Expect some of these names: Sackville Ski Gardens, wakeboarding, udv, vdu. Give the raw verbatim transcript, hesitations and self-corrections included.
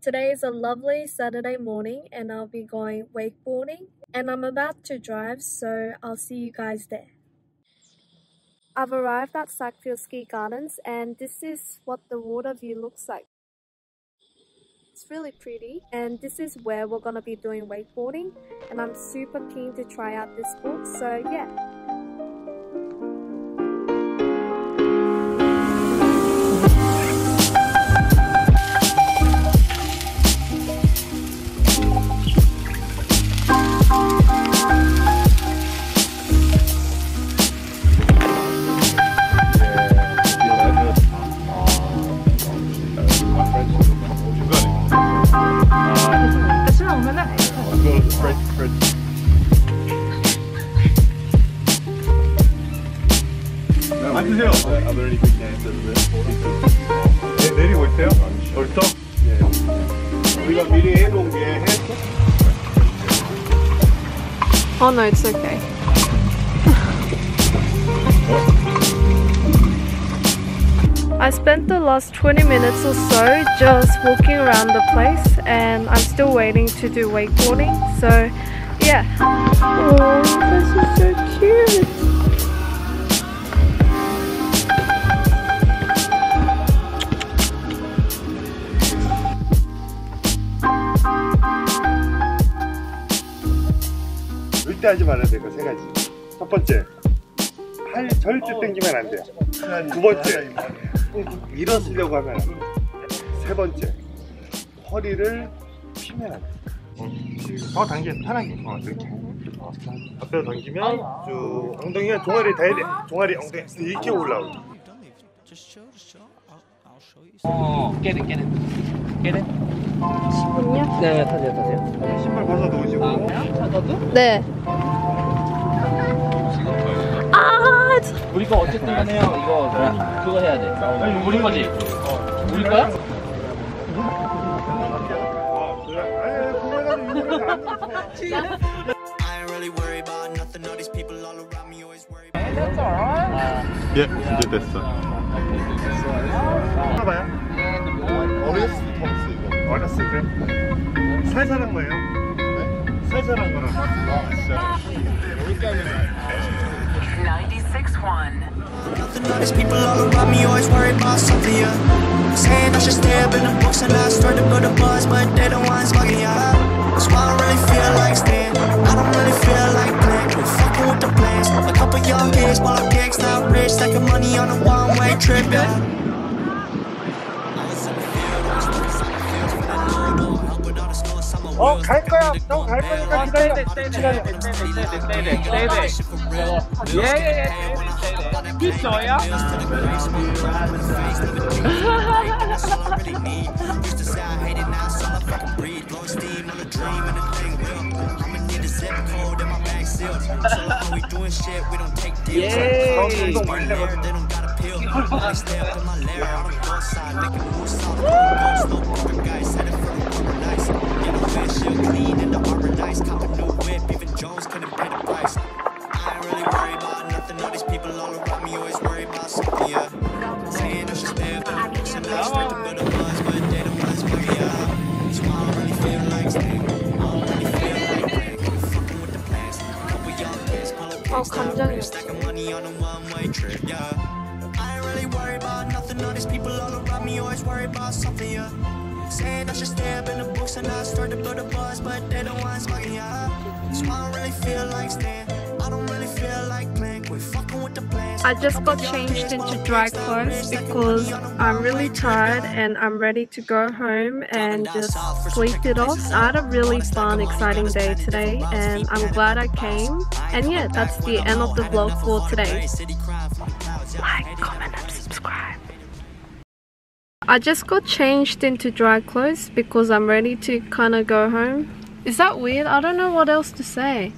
Today is a lovely Saturday morning and I'll be going wakeboarding and I'm about to drive, so I'll see you guys there. I've arrived at Sackville Ski Gardens and this is what the water view looks like. It's really pretty and this is where we're going to be doing wakeboarding and I'm super keen to try out this sport, so yeah. I can tell. Are there any big names that are there? They didn't tell. Or top. Yeah. We got media head on the head. Oh no, it's okay. I spent the last twenty minutes or so just walking around the place and I'm still waiting to do wakeboarding. So yeah. Oh, this is so cute. 절대 하지 말아야 될 거 세 가지. 첫 번째, 팔 절대 당기면 안 돼요. 두 번째, 일어서려고 하면 안 돼요. 세 번째, 허리를 펴면 안 돼요. 더 당기면 편하게. 어, 이렇게. 앞으로 당기면 쭉 엉덩이가 종아리 닿아야 돼. 종아리 엉덩이 이렇게 올라오고. 어, get it, get it, get it. 신분이요? 네, 타세요, 타세요. 신발 벗어 놓으시고. 아, 네. 아, 저... 우리 거 어쨌든 간에요. 이거 뭐야? 그거 해야 돼. 아니, 우리 거지? 어, 우리 거야? 예, 이제 됐어. 봐봐요. 어렸을 때 덥지. 어렸을 때 살살한 거예요? 네? 살살한 거라고. 아, 진짜. 어, 갈 거야. 너 갈 거니까 기다려. 기다려. 네네, 네네. 예, 예, 예. 있어요? Clean in the paradise, copping new whip, even Jones couldn't pay the price. I ain't really worry about nothing, all these people all around me always worry about something, yeah. Saying I should stay up, I'm losing my strength to build a buzz, but they don't buzz for me, yeah. That's why I don't really feel like staying, I don't really feel like playing, I'm fucking with the plans, a couple young kids, pull up kicks, stop rich, stacking money on a one-way trip, yeah. I ain't really worry about nothing, all these people all around me always worry about something, yeah. Saying I should stay up in the books and I start to build a buzz, but they don't want smoking, yeah. So I don't really feel like staying. I don't really feel like playing. Quit fucking with the plans. I just got changed into dry clothes because I'm really tired and I'm ready to go home and just sleep it off. I had a really fun, exciting day today and I'm glad I came. And yeah, that's the end of the vlog for today. Like, comment and subscribe. I just got changed into dry clothes because I'm ready to kind of go home. Is that weird? I don't know what else to say.